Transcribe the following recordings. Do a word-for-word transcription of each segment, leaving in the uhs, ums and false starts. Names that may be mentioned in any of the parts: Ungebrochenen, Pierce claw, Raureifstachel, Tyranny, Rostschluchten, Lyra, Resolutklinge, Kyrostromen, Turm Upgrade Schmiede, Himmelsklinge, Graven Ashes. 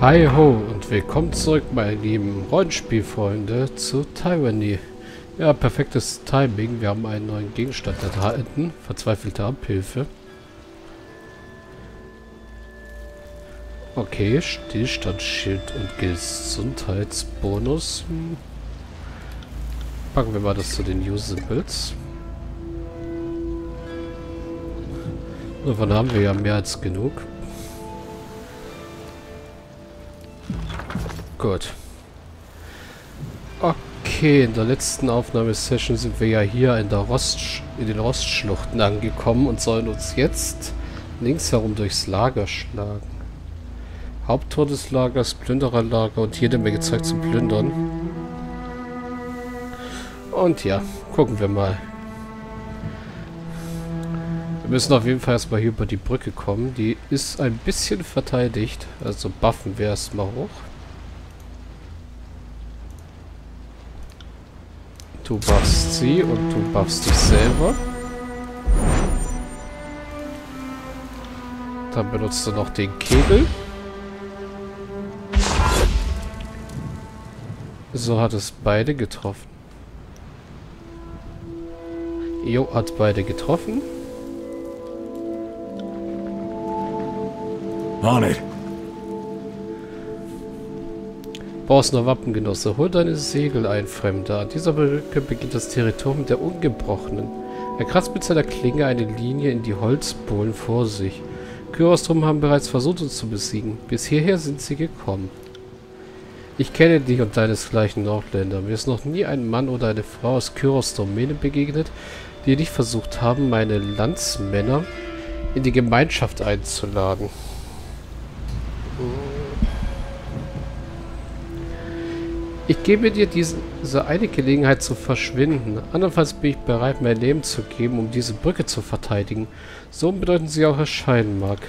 Hi ho und willkommen zurück, meine lieben Rollenspielfreunde, zu Tyranny. Ja, perfektes Timing. Wir haben einen neuen Gegenstand erhalten. Verzweifelte Abhilfe. Okay, Stillstandsschild und Gesundheitsbonus. Packen wir mal das zu den Usables. Davon haben wir ja mehr als genug. Gut. Okay, in der letzten Aufnahmesession sind wir ja hier in, der Rost, in den Rostschluchten angekommen und sollen uns jetzt links herum durchs Lager schlagen. Haupttor des Lagers, Plündererlager und jede Menge Zeug zum Plündern. Und ja, gucken wir mal. Wir müssen auf jeden Fall erstmal hier über die Brücke kommen. Die ist ein bisschen verteidigt, also buffen wir erstmal hoch. Du buffst sie und du buffst dich selber. Dann benutzt du noch den Kegel. So hat es beide getroffen. Jo, hat beide getroffen. On it. Brauchst noch Wappengenosse. Hol deine Segel ein, Fremder. An dieser Brücke beginnt das Territorium der Ungebrochenen. Er kratzt mit seiner Klinge eine Linie in die Holzbohlen vor sich. Kyrostromen haben bereits versucht, uns zu besiegen. Bis hierher sind sie gekommen. Ich kenne dich und deinesgleichen Nordländer. Mir ist noch nie ein Mann oder eine Frau aus Kyrostromen begegnet, die nicht versucht haben, meine Landsmänner in die Gemeinschaft einzuladen. Ich gebe dir diese, diese eine Gelegenheit zu verschwinden. Andernfalls bin ich bereit, mein Leben zu geben, um diese Brücke zu verteidigen. So bedeutend sie auch erscheinen mag.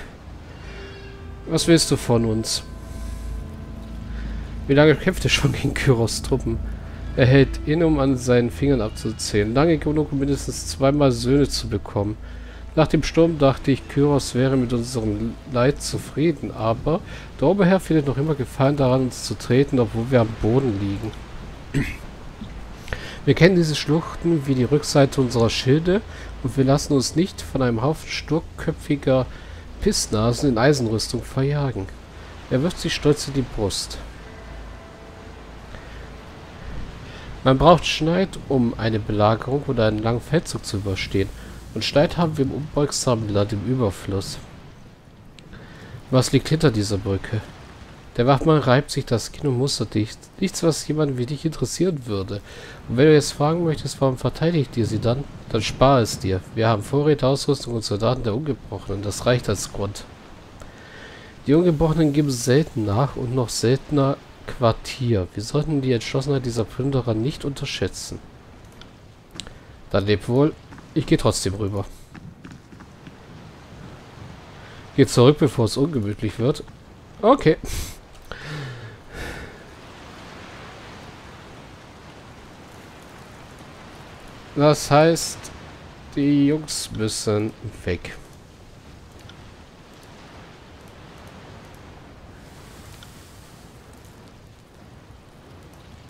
Was willst du von uns? Wie lange kämpft er schon gegen Kyros Truppen? Er hält inne, um an seinen Fingern abzuzählen. Lange genug, um mindestens zweimal Söhne zu bekommen. Nach dem Sturm dachte ich, Kyros wäre mit unserem Leid zufrieden, aber der Oberherr findet noch immer Gefallen daran, uns zu treten, obwohl wir am Boden liegen. Wir kennen diese Schluchten wie die Rückseite unserer Schilde und wir lassen uns nicht von einem Haufen sturköpfiger Pissnasen in Eisenrüstung verjagen. Er wirft sich stolz in die Brust. Man braucht Schneid, um eine Belagerung oder einen langen Feldzug zu überstehen. Und Schneid haben wir im unbeugsamen Land im Überfluss. Was liegt hinter dieser Brücke? Der Wachmann reibt sich das Kinn und mustert dich. Nichts, was jemanden wie dich interessieren würde. Und wenn du jetzt fragen möchtest, warum verteidigt ihr sie dann? Dann spar es dir. Wir haben Vorräte, Ausrüstung und Soldaten der Ungebrochenen. Das reicht als Grund. Die Ungebrochenen geben selten nach und noch seltener Quartier. Wir sollten die Entschlossenheit dieser Plünderer nicht unterschätzen. Dann leb wohl. Ich gehe trotzdem rüber. Geh zurück, bevor es ungemütlich wird. Okay. Das heißt, die Jungs müssen weg.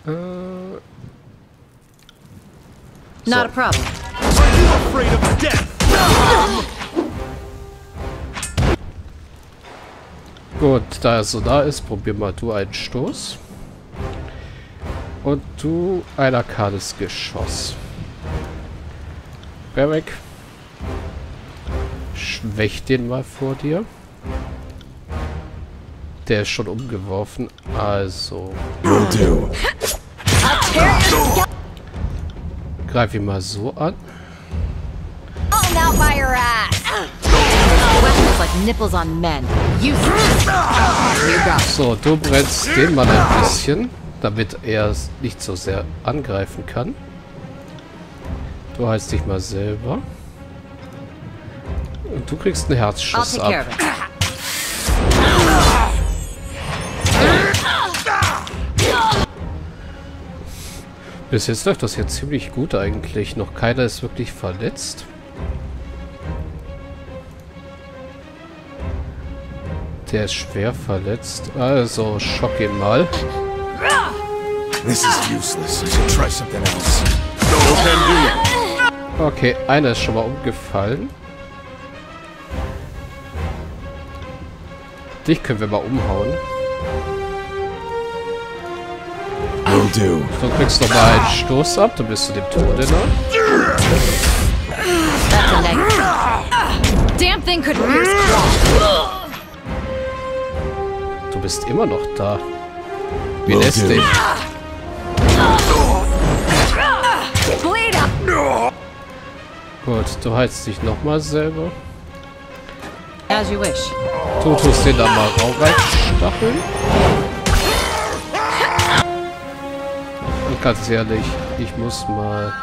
Äh. So. Not a problem. Gut, da er so da ist, probier mal du einen Stoß. Und du ein arcades Geschoss. Berwick. Schwäch den mal vor dir. Der ist schon umgeworfen, also. Greif ihn mal so an. So, du brennst den Mann ein bisschen, damit er nicht so sehr angreifen kann. Du heißt dich mal selber. Und du kriegst einen Herzschuss ab. Bis jetzt läuft das ja ziemlich gut eigentlich. Noch keiner ist wirklich verletzt. Der ist schwer verletzt. Also, schock ihn mal. Okay, einer ist schon mal umgefallen. Dich können wir mal umhauen. Du kriegst noch mal einen Stoß ab, dann bist du dem Tode nah. Du bist immer noch da. Wie lässt dich? Gut, du heizt dich nochmal selber. Du tust den da mal Raureifstachel. Und ganz ehrlich, ich muss mal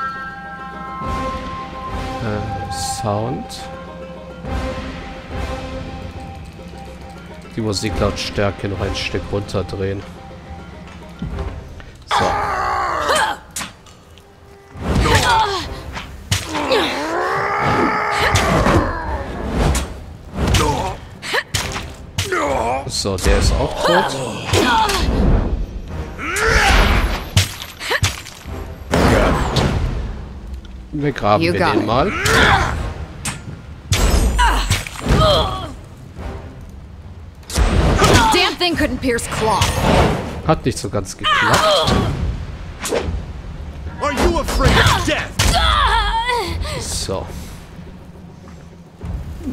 äh, Sound. Die Musiklautstärke noch ein Stück runterdrehen. So. So, der ist auch tot. Wir graben wir den mal. Pierce claw. Hat nicht so ganz geklappt. Are you afraid of death? So.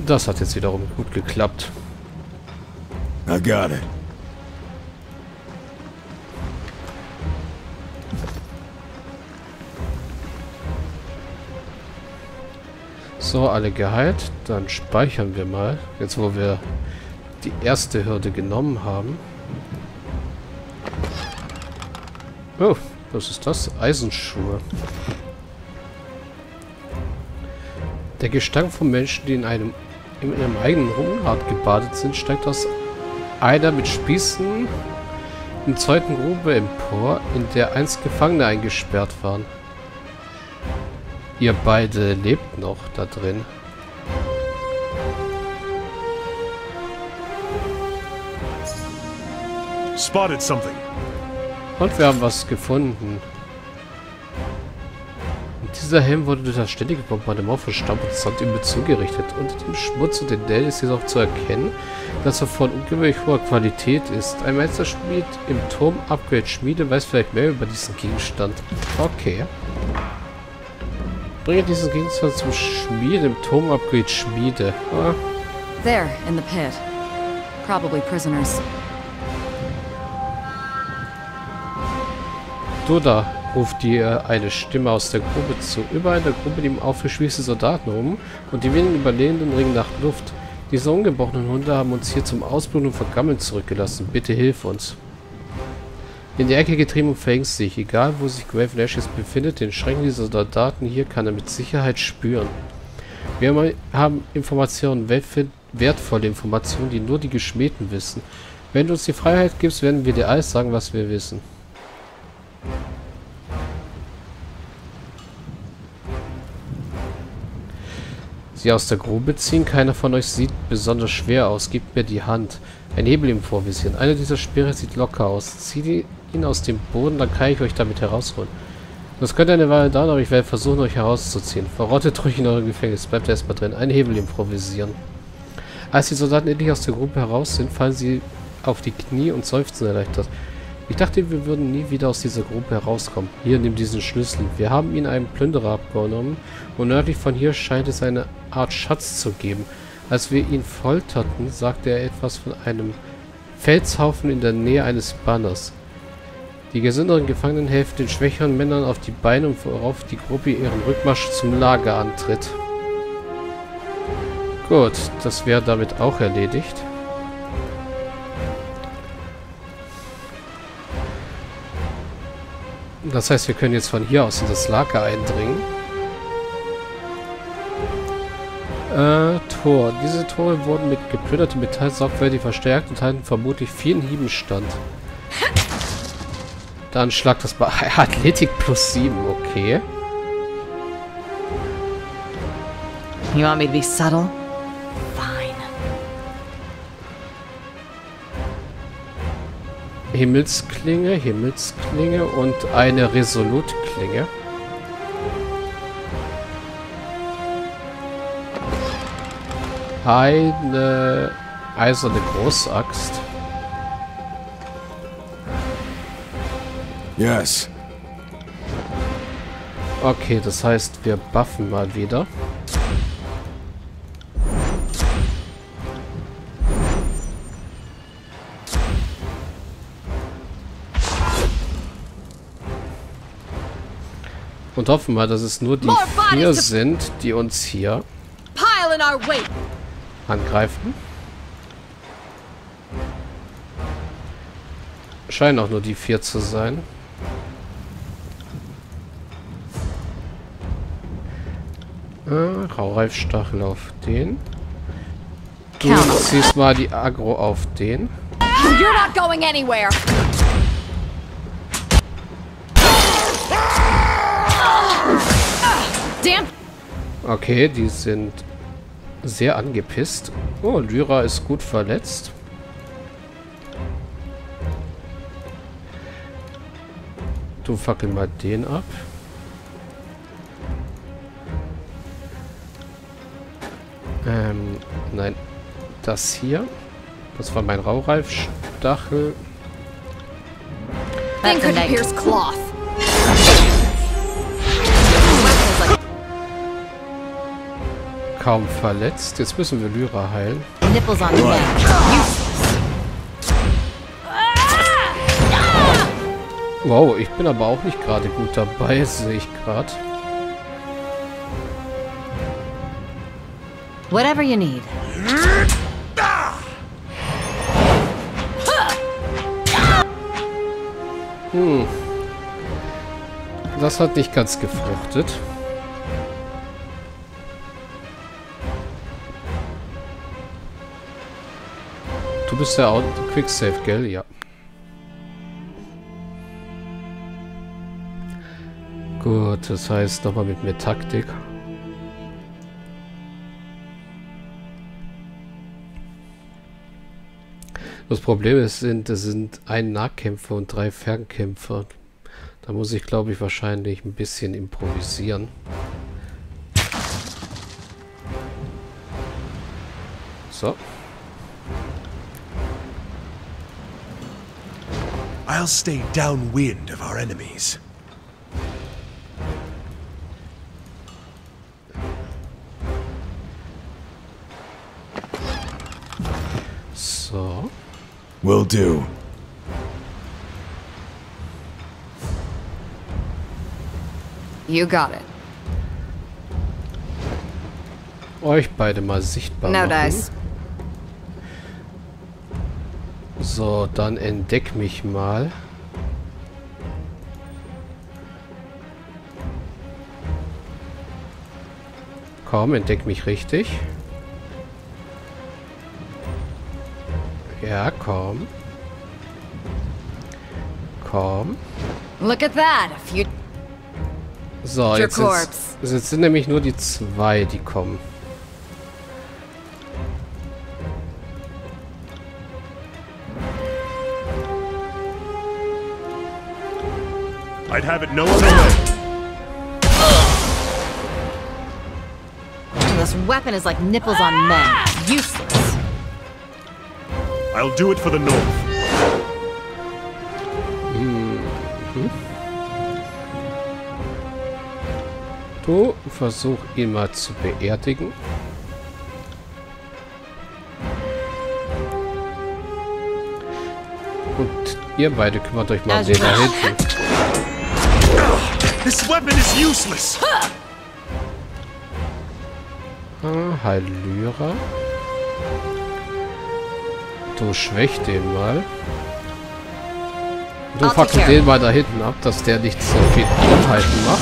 Das hat jetzt wiederum gut geklappt. I got it. So, alle geheilt. Dann speichern wir mal. Jetzt, wo wir die erste Hürde genommen haben. Oh, was ist das? Eisenschuhe. Der Gestank von Menschen, die in einem, in einem eigenen Unrat gebadet sind, steigt aus einer mit Spießen umzäunten Grube empor, in der einst Gefangene eingesperrt waren. Ihr beide lebt noch da drin. Und wir haben was gefunden. Und dieser Helm wurde durch das ständige Bombardement von Staub und Sand über zugerichtet. Unter dem Schmutz und den Dellen ist jedoch zu erkennen, dass er von ungewöhnlich hoher Qualität ist. Ein Meisterschmied im Turm Upgrade Schmiede weiß vielleicht mehr über diesen Gegenstand. Okay. Bringe diesen Gegenstand zum Schmied im Turm Upgrade Schmiede. Ah. There in the pit. Probably prisoners. Du da, ruft dir eine Stimme aus der Gruppe zu. Überall in der Gruppe nehmen aufgespießte Soldaten um und die wenigen Überlebenden ringen nach Luft. Diese ungebrochenen Hunde haben uns hier zum Ausbluten und Vergammeln zurückgelassen. Bitte hilf uns. In die Ecke getrieben und verhängst dich. Egal wo sich Graven Ashes befindet, den Schrecken dieser Soldaten hier kann er mit Sicherheit spüren. Wir haben Informationen, wertvolle Informationen, die nur die Geschmähten wissen. Wenn du uns die Freiheit gibst, werden wir dir alles sagen, was wir wissen. Die aus der Grube ziehen. Keiner von euch sieht besonders schwer aus. Gebt mir die Hand. Ein Hebel im Vorvisier. Einer dieser Speere sieht locker aus. Zieht ihn aus dem Boden, dann kann ich euch damit herausholen. Das könnte eine Weile dauern, aber ich werde versuchen, euch herauszuziehen. Verrottet ruhig in eurem Gefängnis. Bleibt erstmal drin. Ein Hebel improvisieren. Als die Soldaten endlich aus der Grube heraus sind, fallen sie auf die Knie und seufzen erleichtert. Ich dachte, wir würden nie wieder aus dieser Gruppe herauskommen. Hier, nimm diesen Schlüssel. Wir haben ihn einem Plünderer abgenommen und nördlich von hier scheint es eine Art Schatz zu geben. Als wir ihn folterten, sagte er etwas von einem Felshaufen in der Nähe eines Banners. Die gesünderen Gefangenen helfen den schwächeren Männern auf die Beine und worauf die Gruppe ihren Rückmarsch zum Lager antritt. Gut, das wäre damit auch erledigt. Das heißt, wir können jetzt von hier aus in das Lager eindringen. Äh, Tor. Diese Tore wurden mit geplündertem Metall sorgfältig verstärkt und halten vermutlich vielen Hieben stand. Dann schlagt das bei Athletik plus sieben, okay. You want me to be subtle? Fine. Himmelsklinge, Himmelsklinge und eine Resolutklinge. Eine eiserne Großaxt. Yes. Okay, das heißt, wir buffen mal wieder. Und hoffen mal, dass es nur die vier sind, die uns hier angreifen. Scheinen auch nur die vier zu sein. Ah, Raureifstachel auf den. Du ziehst mal die Aggro auf den. You're not going anywhere. Okay, die sind sehr angepisst. Oh, Lyra ist gut verletzt. Du fackel mal den ab. Ähm, nein. Das hier. Das war mein Raureifstachel. Pierce claw. Kaum verletzt. Jetzt müssen wir Lyra heilen. Wow, ich bin aber auch nicht gerade gut dabei, sehe ich gerade. Whatever you need. Hm. Das hat nicht ganz gefruchtet. Du bist ja auch Quicksave, gell? Ja. Gut, das heißt nochmal mit mehr Taktik. Das Problem ist, sind, das sind ein Nahkämpfer und drei Fernkämpfer. Da muss ich, glaube ich, wahrscheinlich ein bisschen improvisieren. So. I'll stay downwind of our enemies. So. Will do. You got it. Euch beide mal sichtbar machen. No dice. So, dann entdeck mich mal. Komm, entdeck mich richtig. Ja, komm. Komm. Look at that. So, jetzt, jetzt, jetzt sind nämlich nur die zwei, die kommen. I'd have it no other way. This weapon is like nipples on men. Useless. I'll do it for the north. Mm-hmm. Du versuch ihn mal zu beerdigen. Und ihr beide kümmert euch mal um den da hinten. This weapon is useless. Ah, heil Lyra. Du schwächst den mal. Du fuckst den mal da hinten ab, dass der nicht so viel Unheiten macht.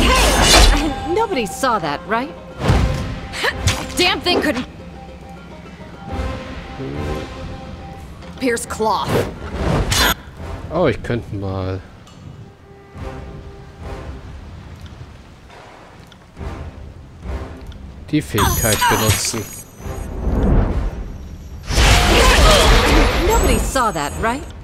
Hey, nobody saw that, right? Damn thing couldn't. Pierce claw. Oh, ich könnte mal. Die Fähigkeit benutzen. saw that, right?